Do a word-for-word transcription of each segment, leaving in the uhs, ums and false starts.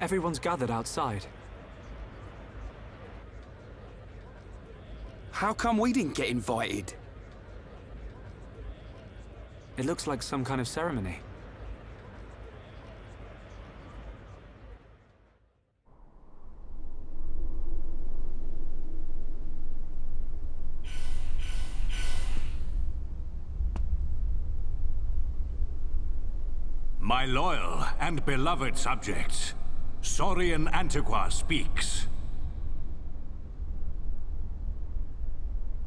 Everyone's gathered outside. How come we didn't get invited? It looks like some kind of ceremony. My loyal and beloved subjects, Sorean Antiqua speaks.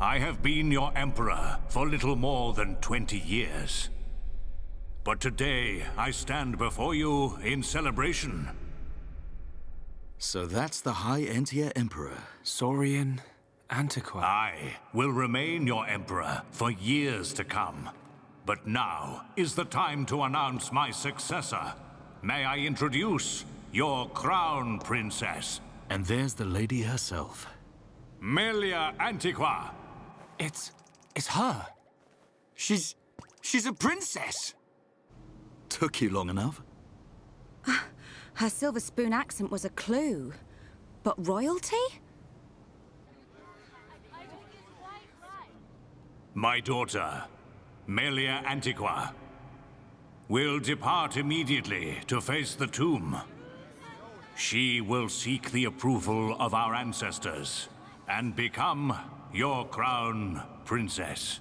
I have been your emperor for little more than twenty years. But today, I stand before you in celebration. So that's the High Entia Emperor, Sorean Antiqua. I will remain your emperor for years to come. But now is the time to announce my successor. May I introduce your crown princess? And there's the lady herself. Melia Antiqua. It's... it's her. She's... she's a princess. Took you long enough. Uh, her silver spoon accent was a clue. But royalty? My daughter, Melia Antiqua, will depart immediately to face the tomb. She will seek the approval of our ancestors and become your crown princess.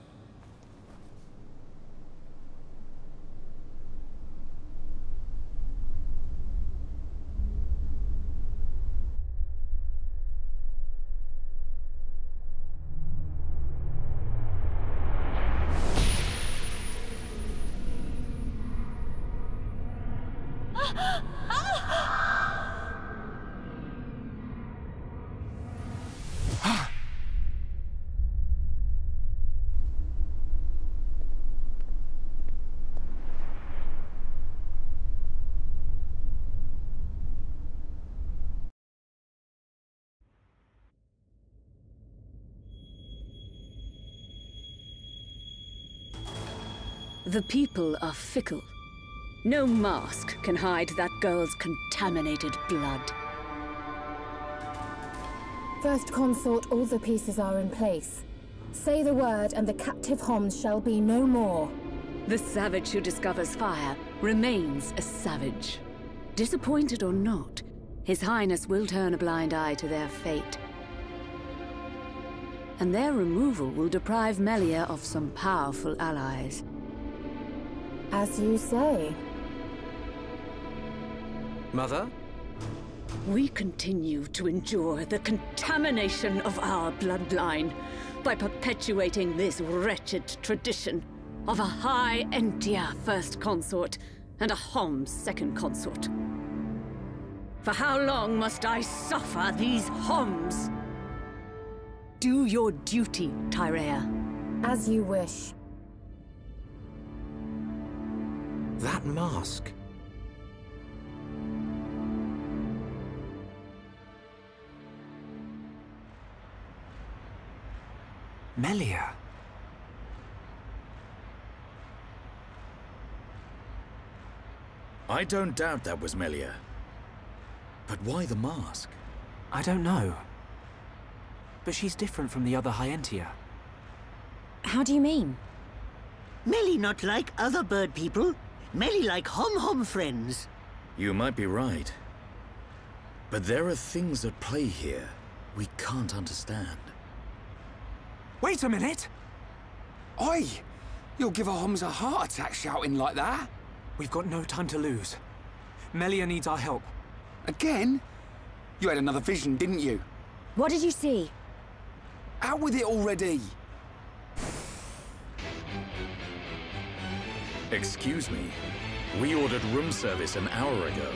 The people are fickle. No mask can hide that girl's contaminated blood. First Consort, all the pieces are in place. Say the word and the captive Homs shall be no more. The savage who discovers fire remains a savage. Disappointed or not, His Highness will turn a blind eye to their fate. And their removal will deprive Melia of some powerful allies. As you say. Mother? We continue to endure the contamination of our bloodline by perpetuating this wretched tradition of a High Entia First Consort and a Homs Second Consort. For how long must I suffer these Homs? Do your duty, Tyrea. As you wish. That mask. Melia. I don't doubt that was Melia. But why the mask? I don't know. But she's different from the other High Entia. How do you mean? Melia not like other bird people? Melia like hom-hom friends. You might be right. But there are things at play here we can't understand. Wait a minute! Oi! You'll give our Homs a heart attack shouting like that. We've got no time to lose. Melia needs our help. Again? You had another vision, didn't you? What did you see? Out with it already! Excuse me, we ordered room service an hour ago.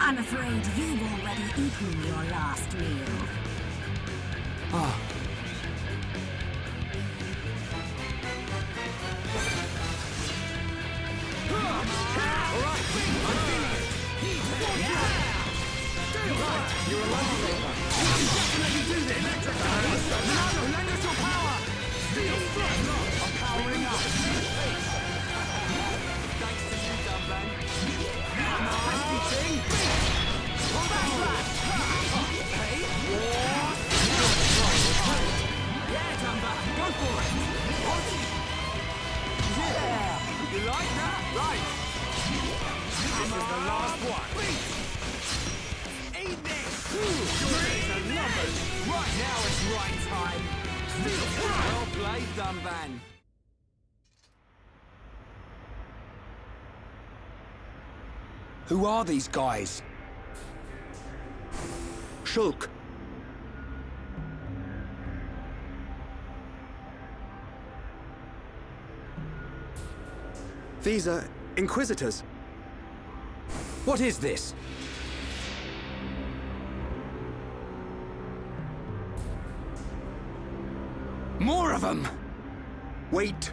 I'm afraid you've already eaten your last meal. Ah. You're allowed. Lend us your power! Thanks to you, Dunban. right time. Well played, Dunban. Who are these guys? Shulk. These are Inquisitors. What is this? More of them! Wait.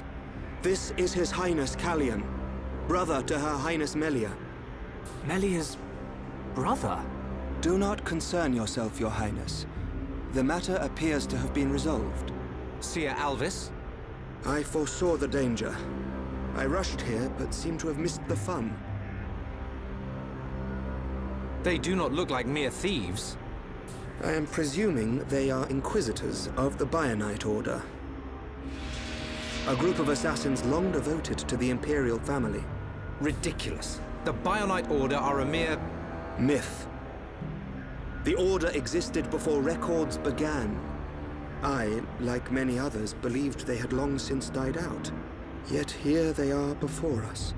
This is His Highness Kallian, brother to Her Highness Melia. Melia's brother? Do not concern yourself, Your Highness. The matter appears to have been resolved. Seer Alvis? I foresaw the danger. I rushed here, but seem to have missed the fun. They do not look like mere thieves. I am presuming they are Inquisitors of the Bionite Order. A group of assassins long devoted to the Imperial family. Ridiculous. The Bionite Order are a mere... myth. The Order existed before records began. I, like many others, believed they had long since died out. Yet here they are before us.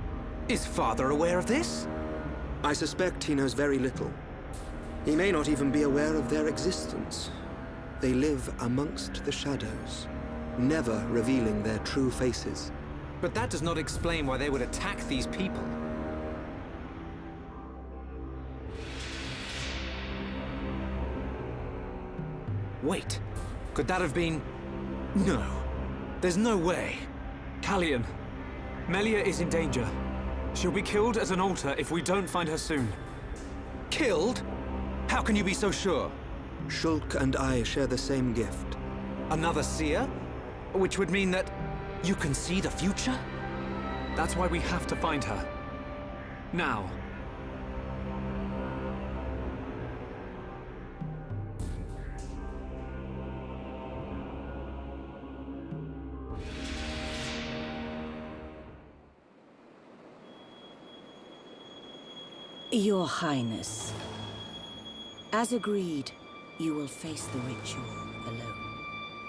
Is Father aware of this? I suspect he knows very little. He may not even be aware of their existence. They live amongst the shadows, never revealing their true faces. But that does not explain why they would attack these people. Wait, could that have been... No, there's no way. Kallian, Melia is in danger. She'll be killed as an altar if we don't find her soon. Killed? How can you be so sure? Shulk and I share the same gift. Another seer? Which would mean that you can see the future? That's why we have to find her. Now. Your Highness, as agreed, you will face the ritual alone.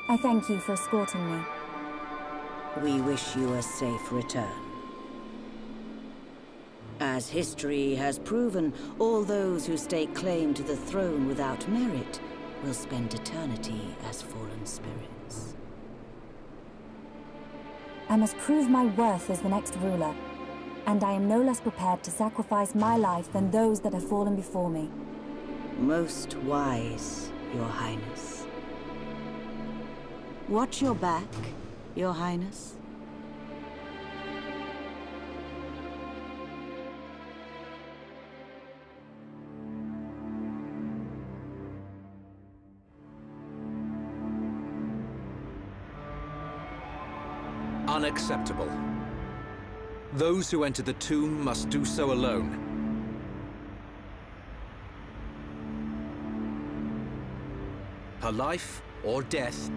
I thank you for escorting me. We wish you a safe return. As history has proven, all those who stake claim to the throne without merit will spend eternity as fallen spirits. I must prove my worth as the next ruler. And I am no less prepared to sacrifice my life than those that have fallen before me. Most wise, Your Highness. Watch your back, Your Highness. Unacceptable. Those who enter the tomb must do so alone. Her life, or death,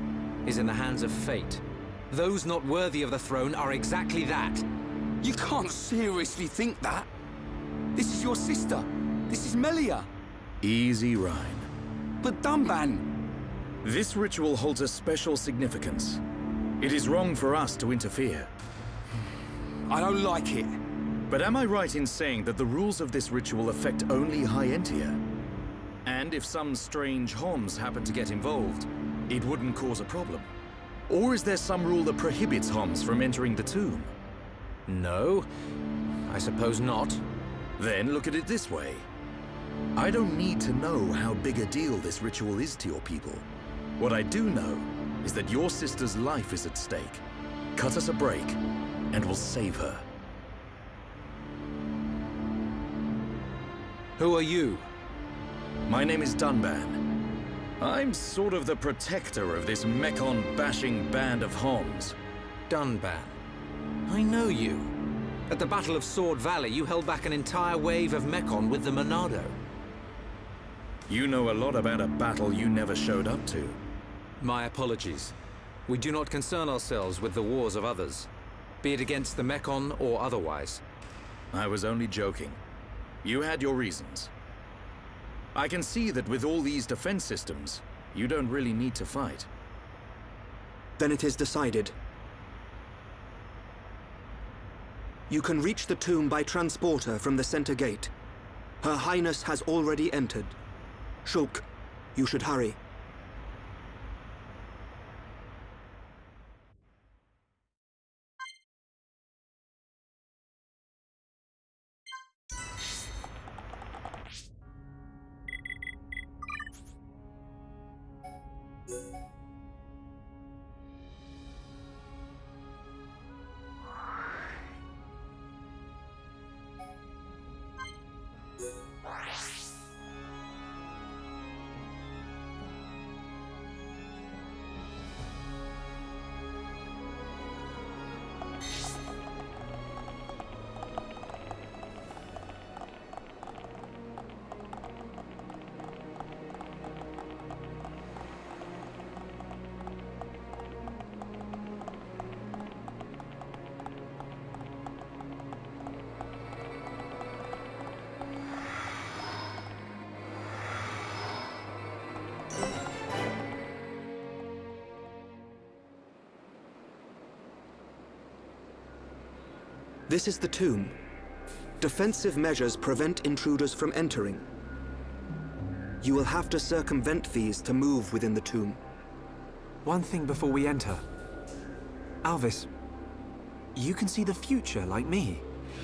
is in the hands of fate. Those not worthy of the throne are exactly that. You can't seriously think that. This is your sister. This is Melia. Easy, Reyn. But Dunban! This ritual holds a special significance. It is wrong for us to interfere. I don't like it. But am I right in saying that the rules of this ritual affect only High Entia? And if some strange Homs happen to get involved, it wouldn't cause a problem? Or is there some rule that prohibits Homs from entering the tomb? No, I suppose not. Then look at it this way. I don't need to know how big a deal this ritual is to your people. What I do know is that your sister's life is at stake. Cut us a break, and we'll save her. Who are you? My name is Dunban. I'm sort of the protector of this Mechon-bashing band of Homs. Dunban. I know you. At the Battle of Sword Valley, you held back an entire wave of Mechon with the Monado. You know a lot about a battle you never showed up to. My apologies. We do not concern ourselves with the wars of others, be it against the Mechon or otherwise. I was only joking. You had your reasons. I can see that with all these defense systems, you don't really need to fight. Then it is decided. You can reach the tomb by transporter from the center gate. Her Highness has already entered. Shulk, you should hurry. This is the tomb. Defensive measures prevent intruders from entering. You will have to circumvent these to move within the tomb. One thing before we enter. Alvis, you can see the future like me.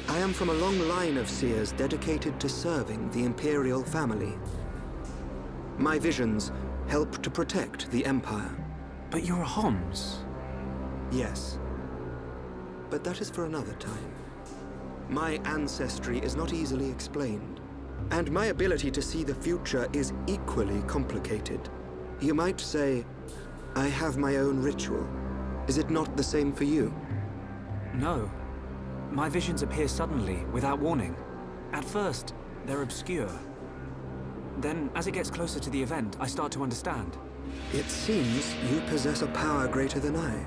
I am from a long line of seers dedicated to serving the Imperial family. My visions help to protect the Empire. But you're a Homs. Yes. But that is for another time. My ancestry is not easily explained, and my ability to see the future is equally complicated. You might say, I have my own ritual. Is it not the same for you? No. My visions appear suddenly, without warning. At first, they're obscure. Then, as it gets closer to the event, I start to understand. It seems you possess a power greater than I.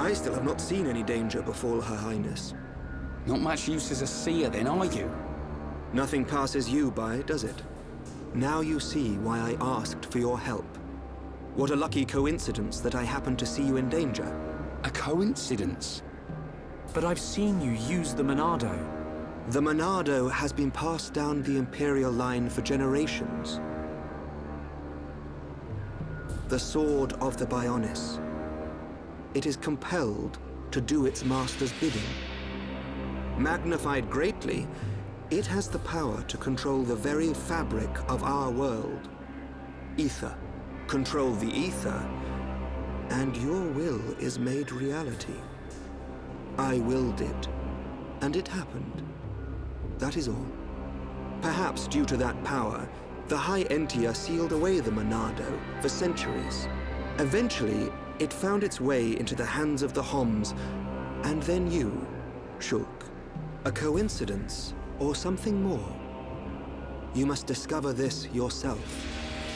I still have not seen any danger befall Her Highness. Not much use as a seer then, are you? Nothing passes you by, does it? Now you see why I asked for your help. What a lucky coincidence that I happened to see you in danger. A coincidence? But I've seen you use the Monado. The Monado has been passed down the Imperial line for generations. The sword of the Bionis. It is compelled to do its master's bidding. Magnified greatly, it has the power to control the very fabric of our world. Aether. Control the Aether, and your will is made reality. I willed it, and it happened. That is all. Perhaps due to that power, the High Entia sealed away the Monado for centuries. Eventually, it found its way into the hands of the Homs, and then you, Shulk. A coincidence, or something more? You must discover this yourself,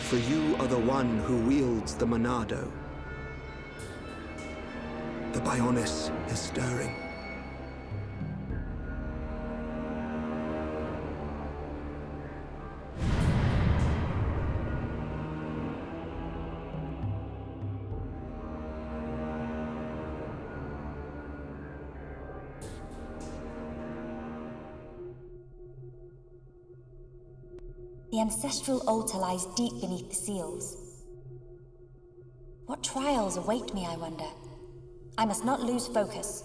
for you are the one who wields the Monado. The Bionis is stirring. The ancestral altar lies deep beneath the seals. What trials await me, I wonder? I must not lose focus.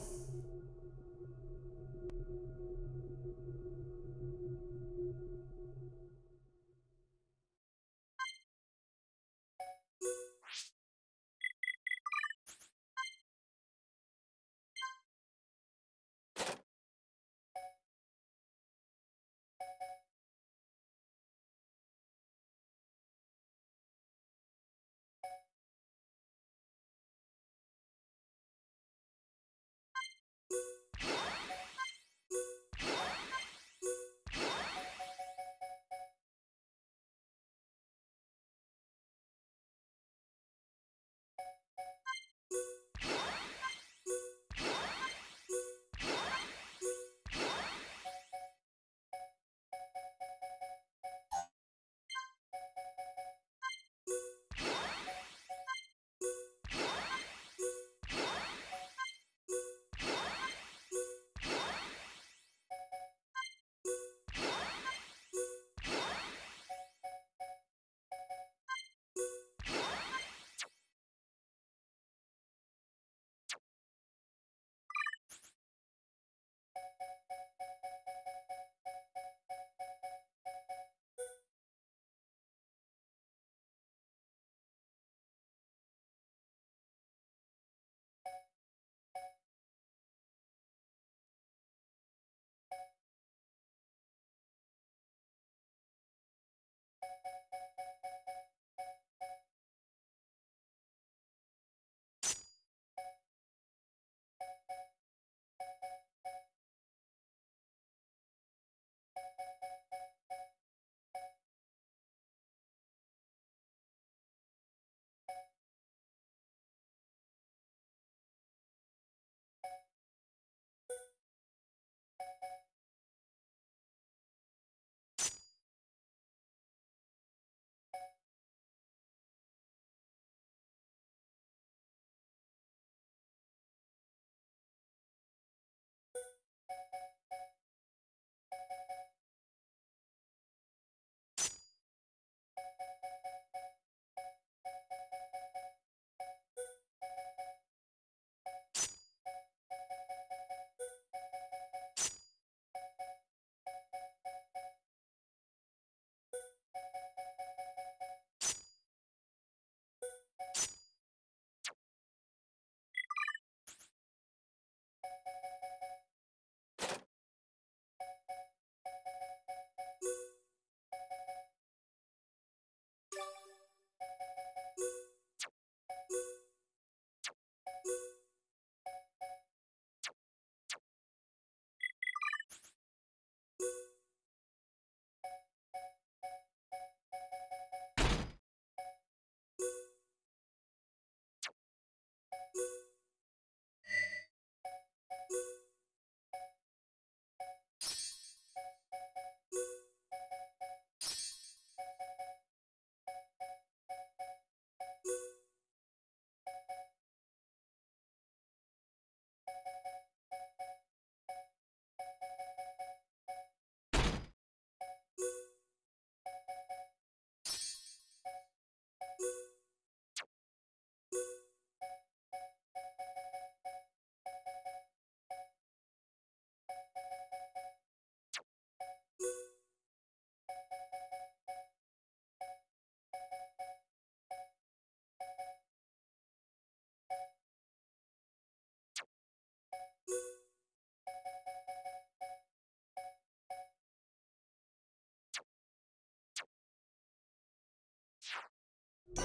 two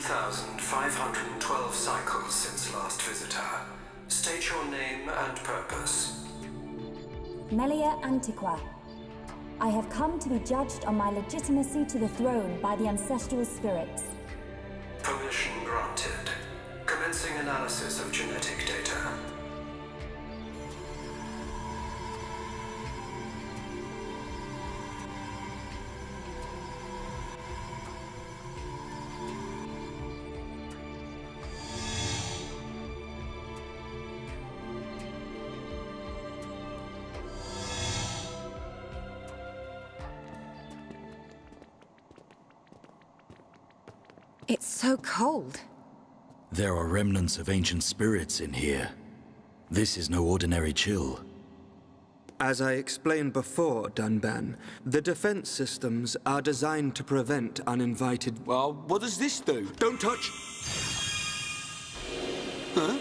thousand five hundred twelve cycles since last visitor. State your name and purpose. Melia Antiqua. I have come to be judged on my legitimacy to the throne by the ancestral spirits. Permission granted. Commencing analysis of genetic data. It's so cold. There are remnants of ancient spirits in here. This is no ordinary chill. As I explained before, Dunban, the defense systems are designed to prevent uninvited... Well, what does this do? Don't touch! Huh?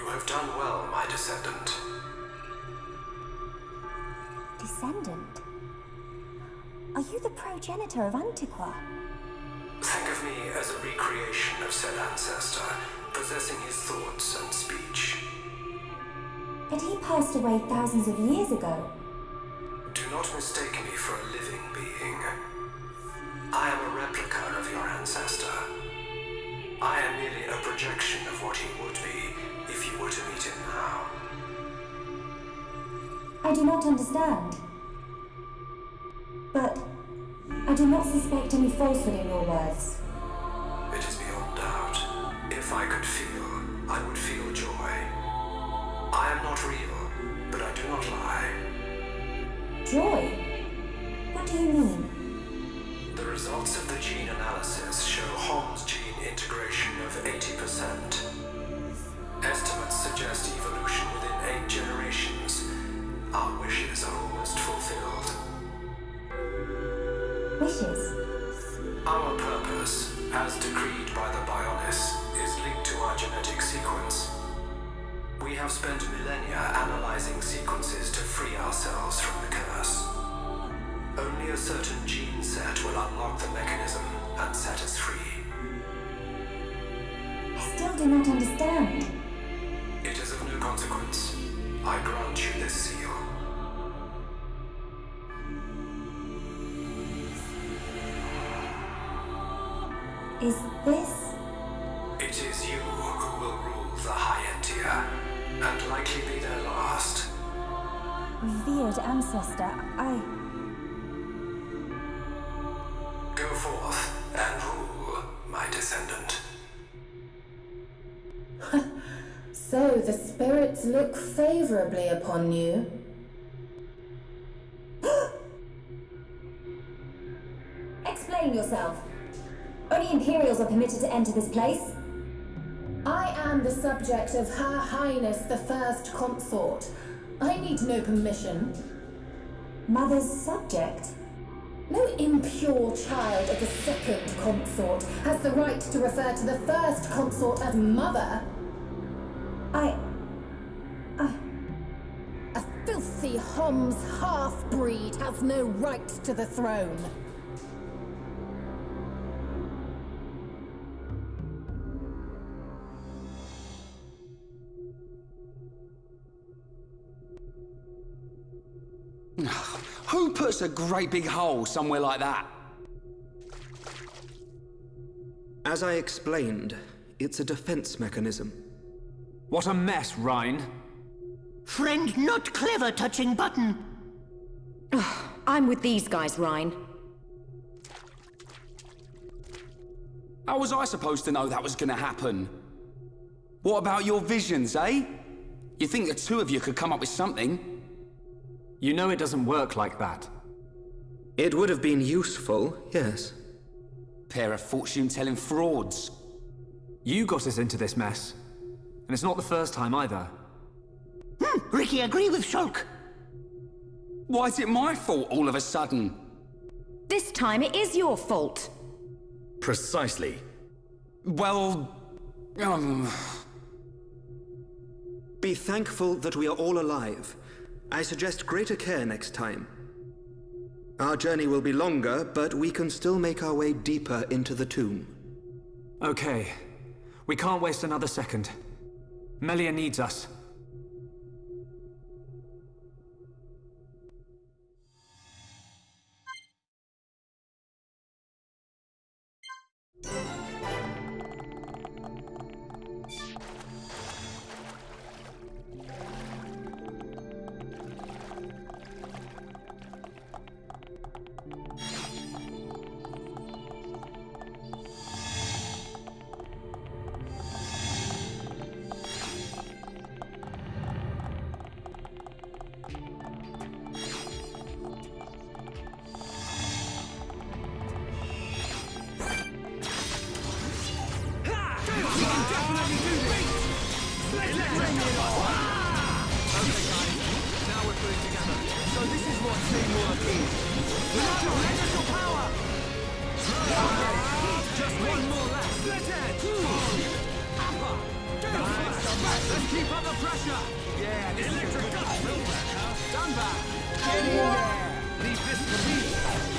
You have done well, my descendant. Descendant? Are you the progenitor of Antiqua? Think of me as a recreation of said ancestor, possessing his thoughts and speech. But he passed away thousands of years ago. Do not mistake me for a living being. I am a replica of your ancestor. I am merely a projection of what he would be if you were to meet him now. I do not understand. But I do not suspect any falsehood in your words. It is beyond doubt. If I could feel, I would feel joy. I am not real, but I do not lie. Joy? What do you mean? The results of the gene analysis show Homs gene integration of eighty percent. Estimates suggest evolution within eight generations. Our wishes are almost fulfilled. Wishes? Our purpose, as decreed by the Bionis, is linked to our genetic sequence. We have spent millennia analyzing sequences to free ourselves from the curse. Only a certain gene set will unlock the mechanism and set us free. I still do not understand. It is of no consequence. I grant you this seal. Is this? It is you who will rule the High Entia, and likely be their last. Revered ancestor, I... Go forth and rule, my descendant. So the spirits look favorably upon you. Explain yourself. Only Imperials are permitted to enter this place. I am the subject of Her Highness the First Consort. I need no permission. Mother's subject? No impure child of the Second Consort has the right to refer to the First Consort as Mother. I... I... A filthy Homs half-breed has no right to the throne. Who puts a great big hole somewhere like that? As I explained, it's a defense mechanism. What a mess, Reyn. Friend not clever touching button. I'm with these guys, Reyn. How was I supposed to know that was gonna happen? What about your visions, eh? You think the two of you could come up with something? You know it doesn't work like that. It would have been useful, yes. Pair of fortune-telling frauds. You got us into this mess. And it's not the first time either. Hmm, Riki, agree with Shulk. Why is it my fault all of a sudden? This time it is your fault. Precisely. Well... Um... Be thankful that we are all alive. I suggest greater care next time. Our journey will be longer, but we can still make our way deeper into the tomb. Okay. We can't waste another second. Melia needs us. Let's Keep up the pressure! Yeah, this electric is dust filter, huh? Dunban! Get in there! Leave this to me!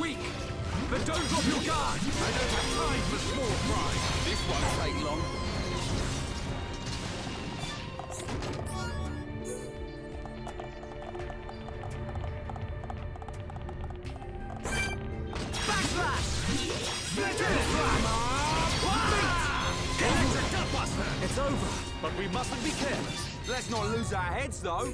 Weak, but don't drop your guard. I don't have time for small fry. This won't take long. Backslash! Split it! Electric Dustbuster! It's over, but we mustn't be careless. Let's not lose our heads, though.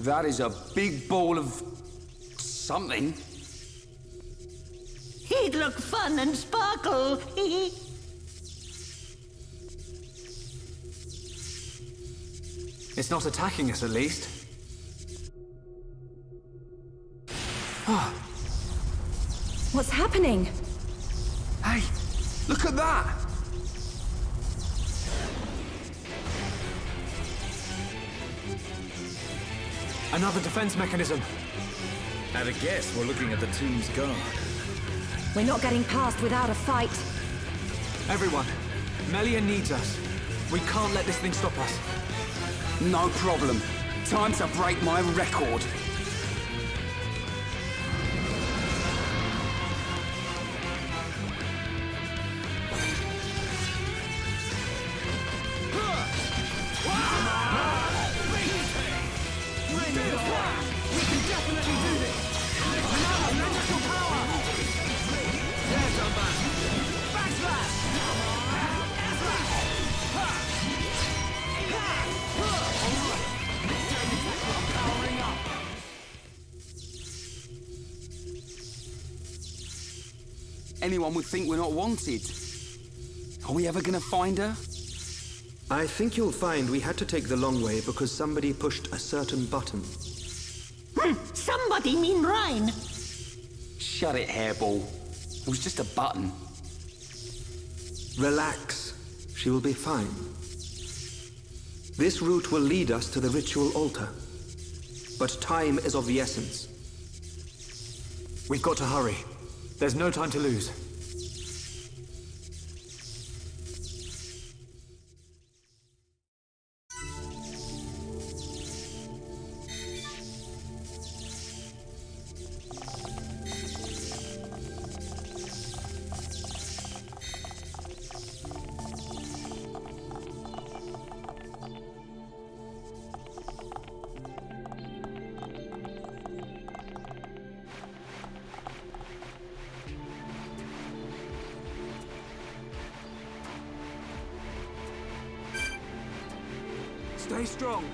That is a big ball of... something. He'd look fun and sparkle. It's not attacking us, at least. Oh. What's happening? Hey, look at that! Another defense mechanism. At a guess, we're looking at the tomb's guard. We're not getting past without a fight. Everyone, Melia needs us. We can't let this thing stop us. No problem. Time to break my record. Anyone would think we're not wanted. Are we ever gonna find her? I think you'll find we had to take the long way because somebody pushed a certain button. Hmm, somebody mean Reyn! Shut it, hairball. It was just a button. Relax. She will be fine. This route will lead us to the ritual altar. But time is of the essence. We've got to hurry. There's no time to lose. Stay strong.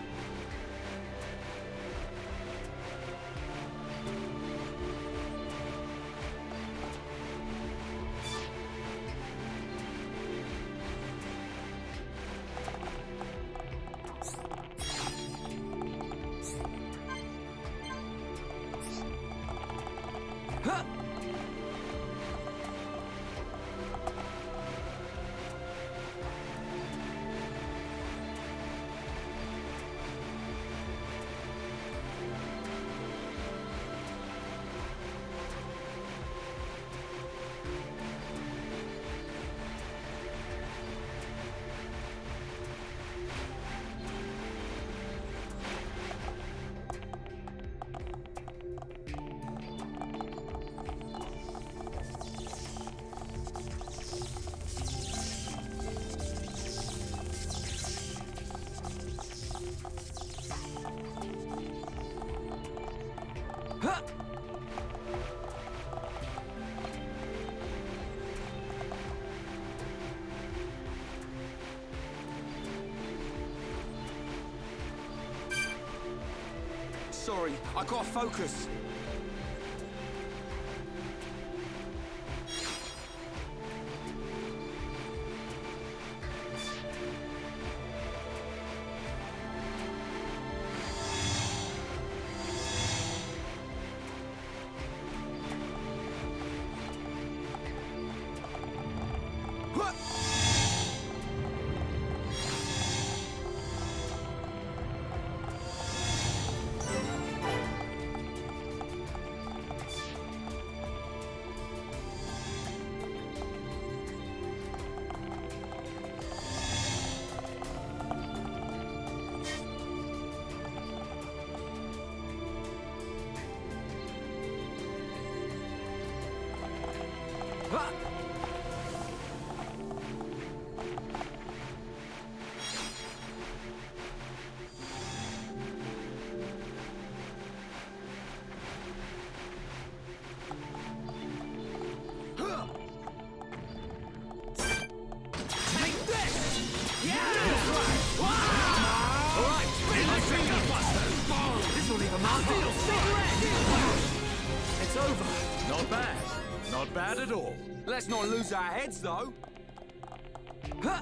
Sorry, I can't focus. Let's not lose our heads, though. Huh.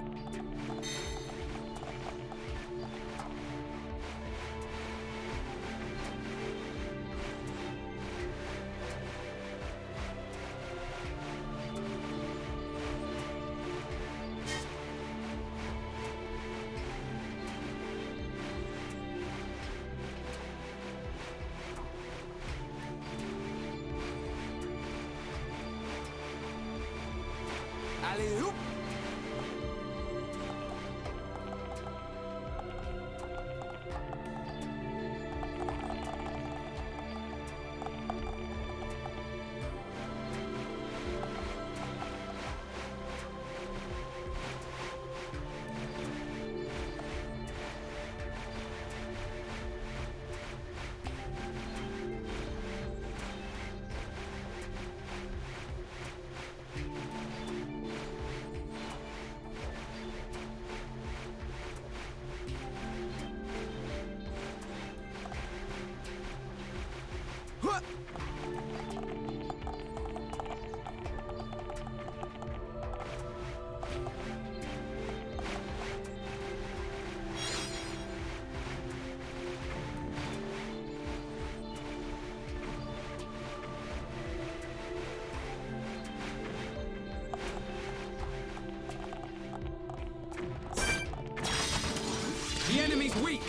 The enemy's weak,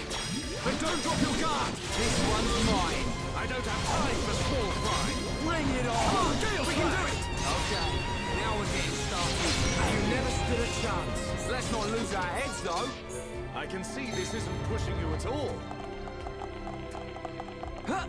but don't drop your guard. This one's mine. I don't have time for small fry. Bring it on. Come on, deal, we can do it. Okay, now we're getting started. You never stood a chance. Let's not lose our heads, though. I can see this isn't pushing you at all. Huh?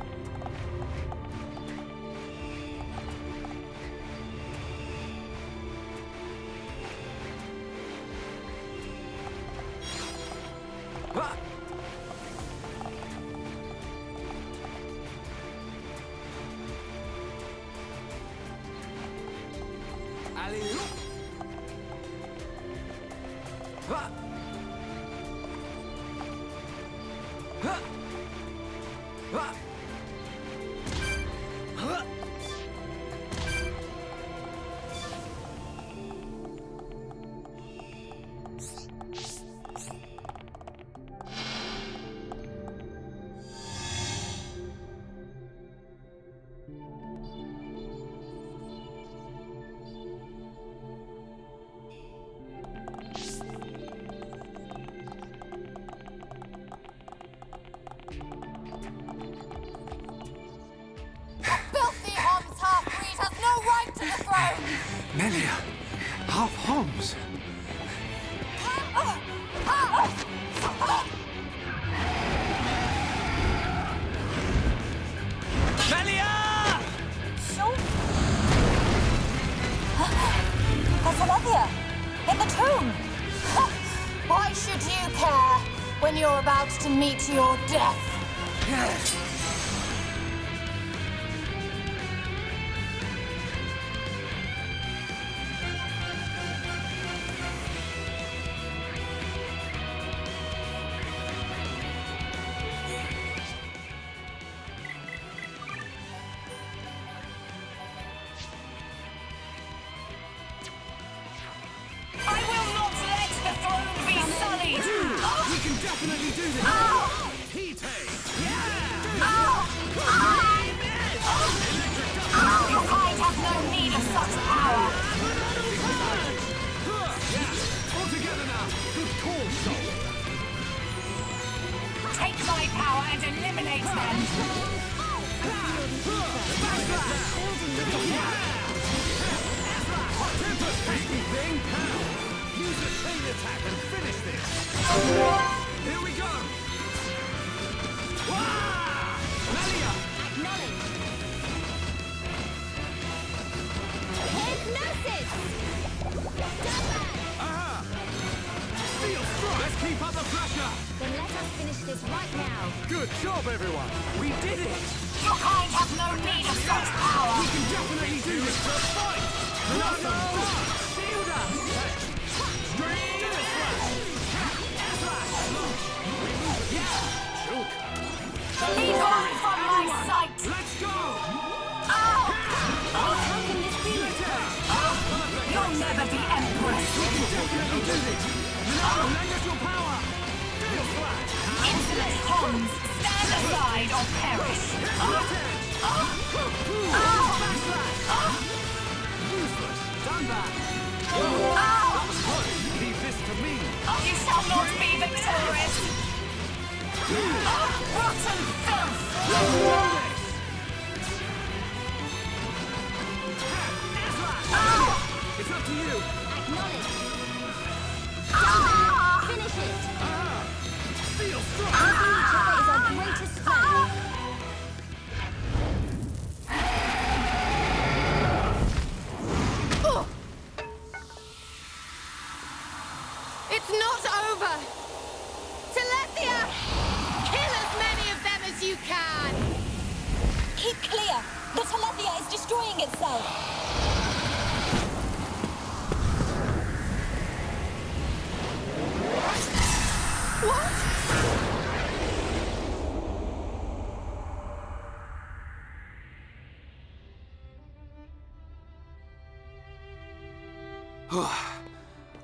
Melia, half Homs. Melia! Shulk? The Telethia, in the tomb. Why should you care when you're about to meet your death? Yes.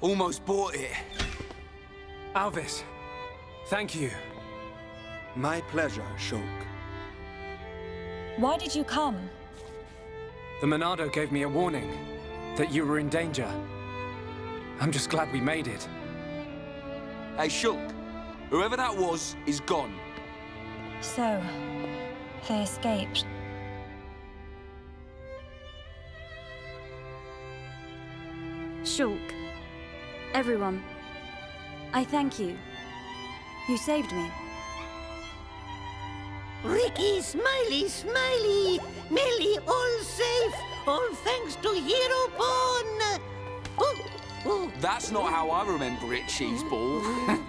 Almost bought it. Alvis, thank you. My pleasure, Shulk. Why did you come? The Monado gave me a warning that you were in danger. I'm just glad we made it. Hey, Shulk, Whoever that was is gone. So, they escaped. Shulk, everyone, I thank you. You saved me. Riki, smiley, smiley, Melia, all safe, all thanks to Hero Born. Oh, oh. That's not how I remember it, Cheeseball.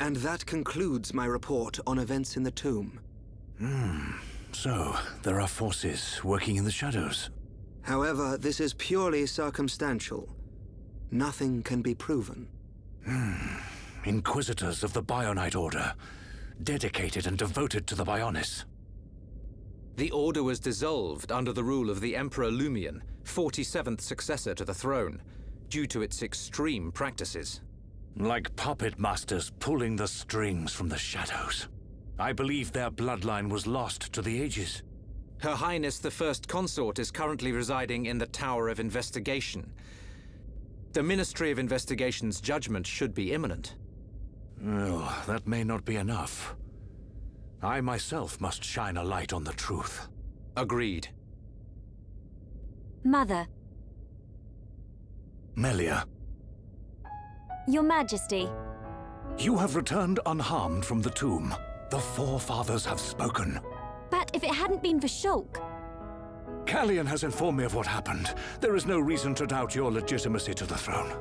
And that concludes my report on events in the tomb. Hmm. So, there are forces working in the shadows. However, this is purely circumstantial. Nothing can be proven. Hmm. Inquisitors of the Bionite Order, dedicated and devoted to the Bionis. The Order was dissolved under the rule of the Emperor Lumion, forty-seventh successor to the throne, due to its extreme practices. Like puppet masters pulling the strings from the shadows. I believe their bloodline was lost to the ages. Her Highness the First Consort is currently residing in the Tower of Investigation. The Ministry of Investigation's judgment should be imminent. Oh, that may not be enough. I myself must shine a light on the truth. Agreed. Mother. Melia. Your Majesty. You have returned unharmed from the tomb. The forefathers have spoken. But if it hadn't been for Shulk... Kallian has informed me of what happened. There is no reason to doubt your legitimacy to the throne.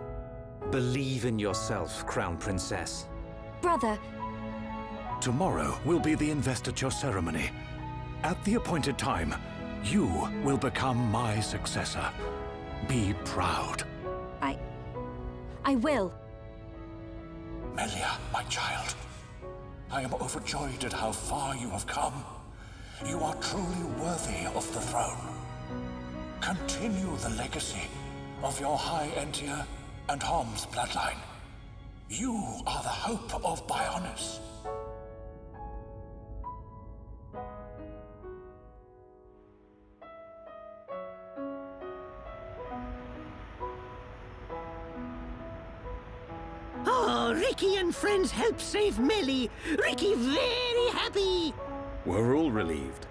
Believe in yourself, Crown Princess. Brother. Tomorrow will be the investiture ceremony. At the appointed time, you will become my successor. Be proud. I... I will. Melia, my child, I am overjoyed at how far you have come. You are truly worthy of the throne. Continue the legacy of your High Entia and Homs bloodline. You are the hope of Bionis. Oh, Riki and friends helped save Melia. Riki very happy. We're all relieved,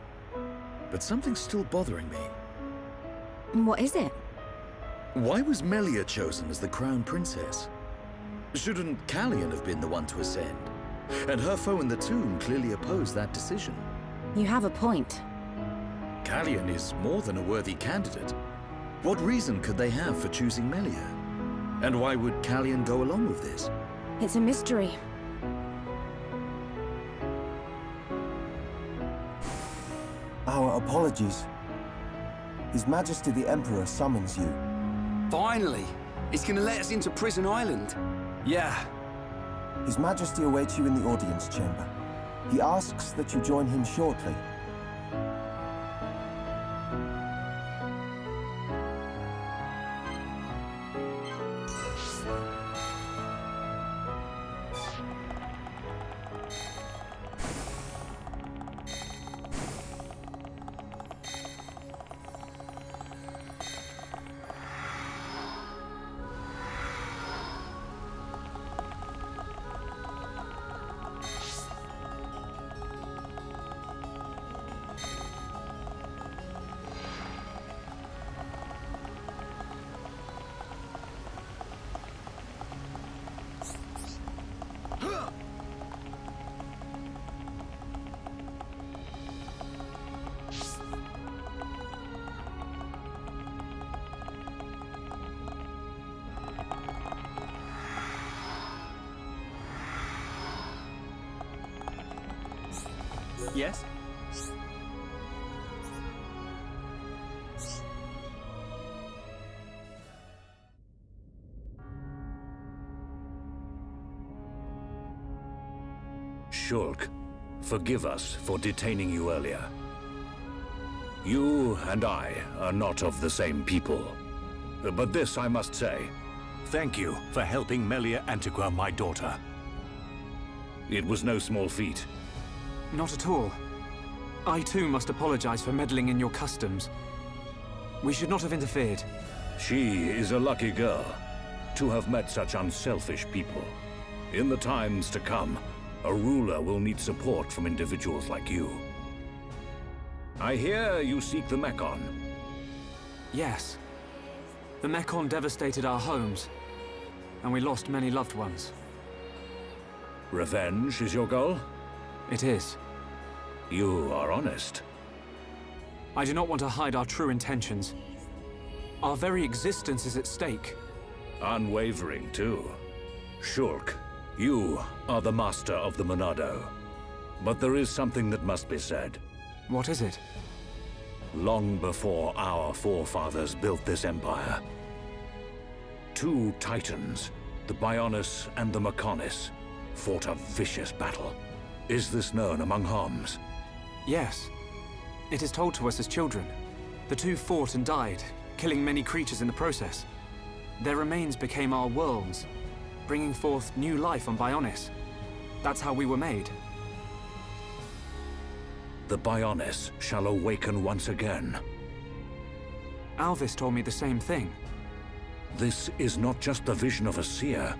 but something's still bothering me. What is it? Why was Melia chosen as the Crown Princess? Shouldn't Kallian have been the one to ascend? And her foe in the tomb clearly opposed that decision. You have a point. Kallian is more than a worthy candidate. What reason could they have for choosing Melia? And why would Kallian go along with this? It's a mystery. Our apologies. His Majesty the Emperor summons you. Finally! He's gonna let us into Prison Island. Yeah. His Majesty awaits you in the audience chamber. He asks that you join him shortly. Yes? Shulk, forgive us for detaining you earlier. You and I are not of the same people. But this I must say, thank you for helping Melia Antiqua, my daughter. It was no small feat. Not at all. I too must apologize for meddling in your customs. We should not have interfered. She is a lucky girl to have met such unselfish people. In the times to come, a ruler will need support from individuals like you. I hear you seek the Mechon. Yes. The Mechon devastated our homes, and we lost many loved ones. Revenge is your goal? It is. You are honest. I do not want to hide our true intentions. Our very existence is at stake. Unwavering, too. Shulk, you are the master of the Monado. But there is something that must be said. What is it? Long before our forefathers built this empire, two titans, the Bionis and the Mechonis, fought a vicious battle. Is this known among Homs? Yes. It is told to us as children. The two fought and died, killing many creatures in the process. Their remains became our worlds, bringing forth new life on Bionis. That's how we were made. The Bionis shall awaken once again. Alvis told me the same thing. This is not just the vision of a seer.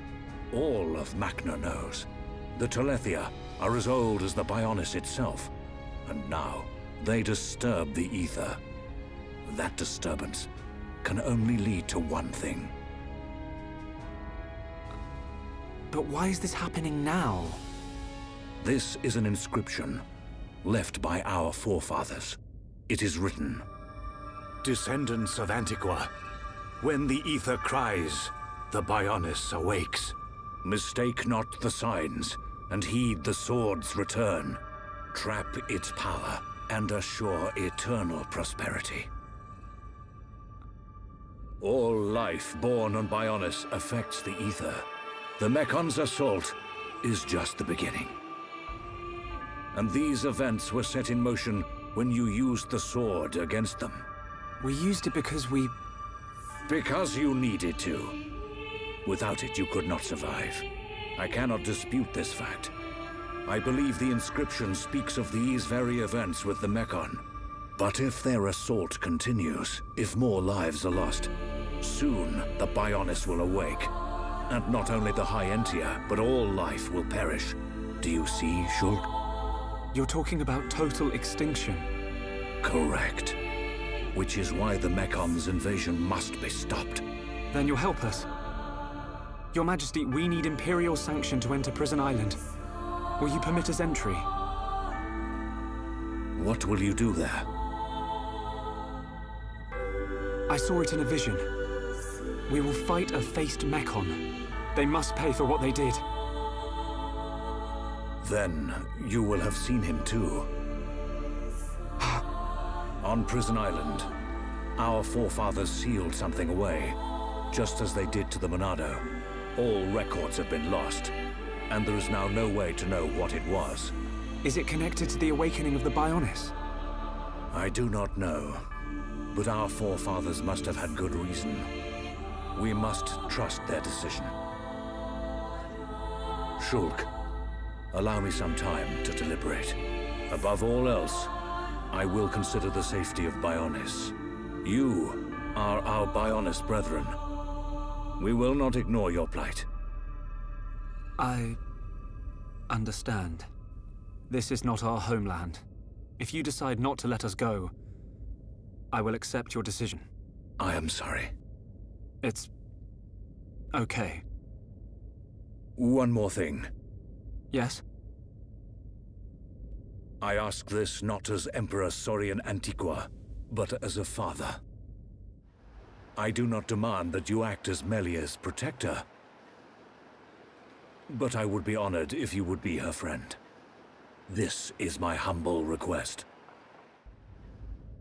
All of Machna knows. The Telethia are as old as the Bionis itself. And now, they disturb the ether. That disturbance can only lead to one thing. But why is this happening now? This is an inscription left by our forefathers. It is written, "Descendants of Antiqua, when the ether cries, the Bionis awakes. Mistake not the signs, and heed the sword's return. Trap its power, and assure eternal prosperity." All life born on Bionis affects the ether. The Mechon's assault is just the beginning. And these events were set in motion when you used the sword against them. We used it because we... Because you needed to. Without it, you could not survive. I cannot dispute this fact. I believe the inscription speaks of these very events with the Mechon. But if their assault continues, if more lives are lost, soon the Bionis will awake. And not only the High Entia, but all life will perish. Do you see, Shulk? You're talking about total extinction. Correct. Which is why the Mechon's invasion must be stopped. Then you'll help us. Your Majesty, we need Imperial sanction to enter Prison Island. Will you permit us entry? What will you do there? I saw it in a vision. We will fight a faced Mechon. They must pay for what they did. Then, you will have seen him too. On Prison Island, our forefathers sealed something away, just as they did to the Monado. All records have been lost, and there is now no way to know what it was. Is it connected to the awakening of the Bionis? I do not know, but our forefathers must have had good reason. We must trust their decision. Shulk, allow me some time to deliberate. Above all else, I will consider the safety of Bionis. You are our Bionis brethren. We will not ignore your plight. I understand. This is not our homeland. If you decide not to let us go, I will accept your decision. I am sorry. It's okay. One more thing. Yes? I ask this not as Emperor Sorean Antiqua, but as a father. I do not demand that you act as Melia's protector, but I would be honored if you would be her friend. This is my humble request.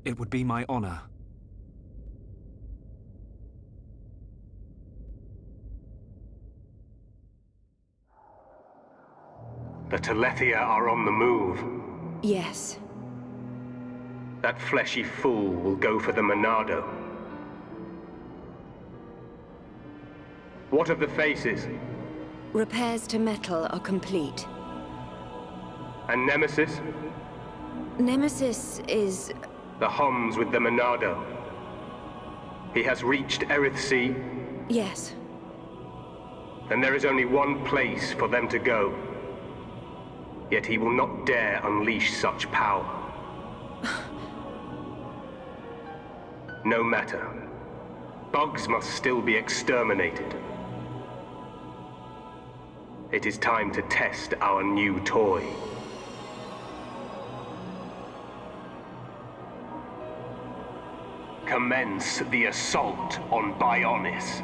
It would be my honor. The Telethia are on the move. Yes. That fleshy fool will go for the Monado. What of the faces? Repairs to metal are complete. And Nemesis? Nemesis is... The Homs with the Monado. He has reached Eryth Sea? Yes. Then there is only one place for them to go. Yet he will not dare unleash such power. No matter. Bugs must still be exterminated. It is time to test our new toy. Commence the assault on Bionis.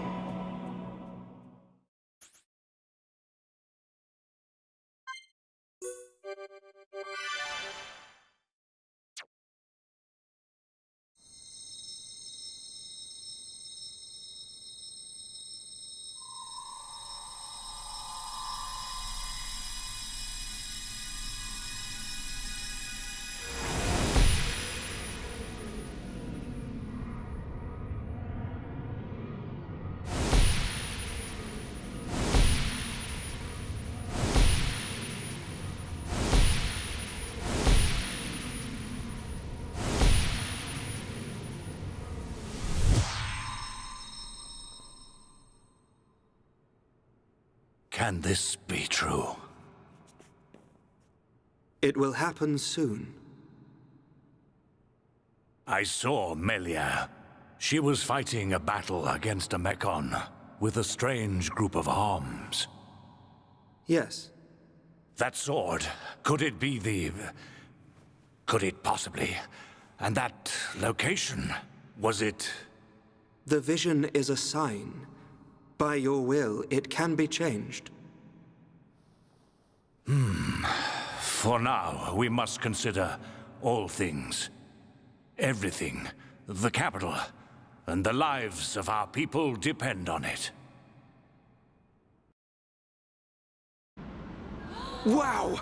Can this be true? It will happen soon. I saw Melia. She was fighting a battle against a Mechon with a strange group of Homs. Yes. That sword, could it be the... Could it possibly? And that location, was it... The vision is a sign. By your will, it can be changed. Hmm. For now, we must consider all things. Everything, the capital, and the lives of our people depend on it. Wow!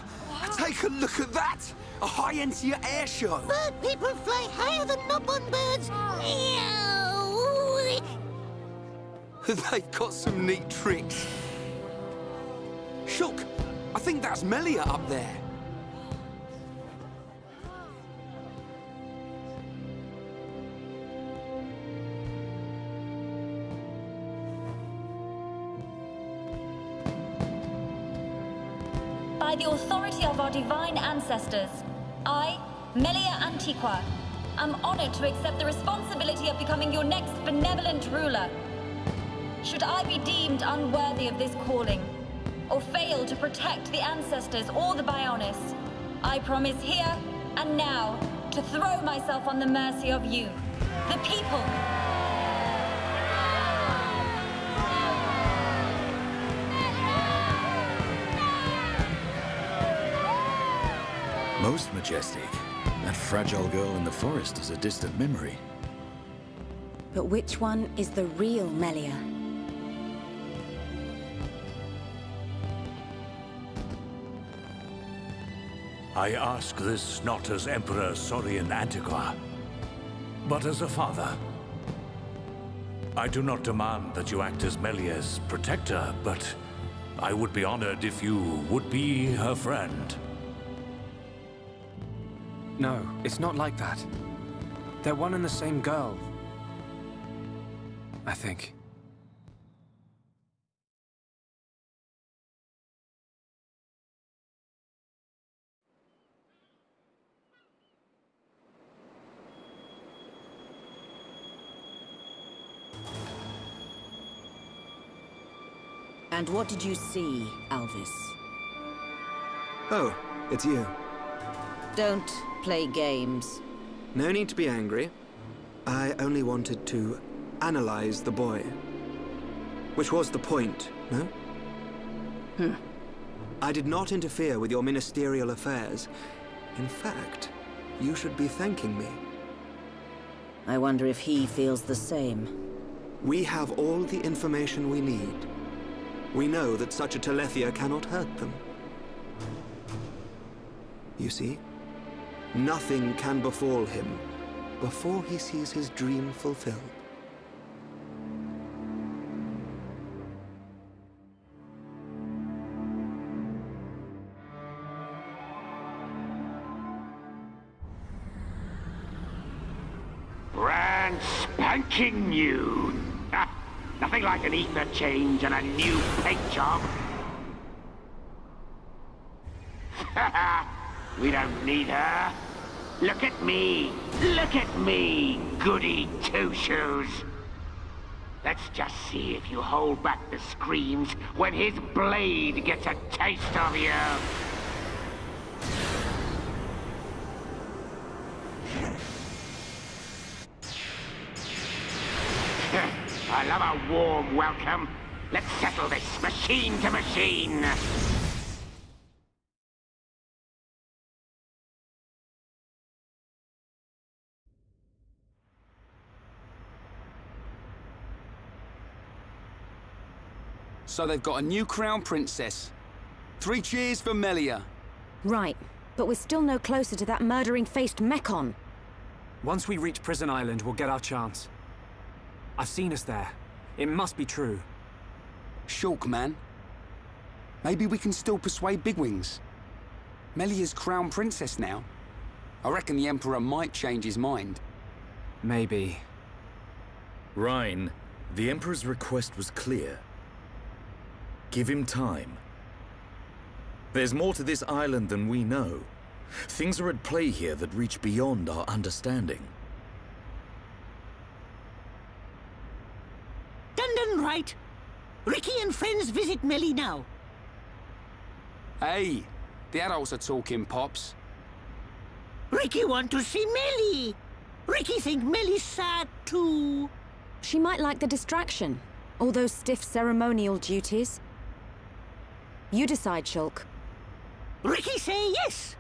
Take a look at that! A High Entia air show! Bird people fly higher than knob-on birds! Meow! They've got some neat tricks. Shulk, I think that's Melia up there. By the authority of our divine ancestors, I, Melia Antiqua, am honored to accept the responsibility of becoming your next benevolent ruler. Should I be deemed unworthy of this calling, or fail to protect the ancestors or the Bionis, I promise here and now to throw myself on the mercy of you, the people! Most majestic. That fragile girl in the forest is a distant memory. But which one is the real Melia? I ask this not as Emperor Sorean Antiqua, but as a father. I do not demand that you act as Melia's protector, but I would be honored if you would be her friend. No, it's not like that. They're one and the same girl, I think. And what did you see, Alvis? Oh, it's you. Don't play games. No need to be angry. I only wanted to analyze the boy. Which was the point, no? Hmm. I did not interfere with your ministerial affairs. In fact, you should be thanking me. I wonder if he feels the same. We have all the information we need. We know that such a Telethia cannot hurt them. You see? Nothing can befall him before he sees his dream fulfilled. and king you. Ah, nothing like an ether change and a new paint job. We don't need her. Look at me. Look at me, goody two-shoes. Let's just see if you hold back the screams when his blade gets a taste of you. I love a warm welcome. Let's settle this machine to machine. So they've got a new crown princess. Three cheers for Melia. Right, but we're still no closer to that murdering-faced Mechon. Once we reach Prison Island, we'll get our chance. I've seen us there. It must be true. Shulk, man. Maybe we can still persuade Bigwings. Melia's crown princess now. I reckon the Emperor might change his mind. Maybe. Reyn, the Emperor's request was clear. Give him time. There's more to this island than we know. Things are at play here that reach beyond our understanding. Dunban right. Riki and friends visit Meli now. Hey, the adults are talking, Pops. Riki want to see Meli. Riki think Meli's sad too. She might like the distraction. All those stiff ceremonial duties. You decide, Shulk. Riki say yes.